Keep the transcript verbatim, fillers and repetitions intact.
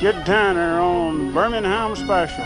Gid Tanner on Birmingham Special.